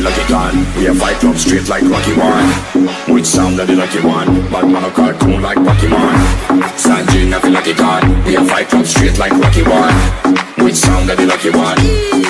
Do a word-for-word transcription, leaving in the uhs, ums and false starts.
feel like a Tan. We have fight club straight like Rocky one. Which sound like the lucky one, but man a cartoon like Pokemon. Sanji, Nafi, Laki, Tan. We have fight club straight like Rocky one. Which sound like the lucky one.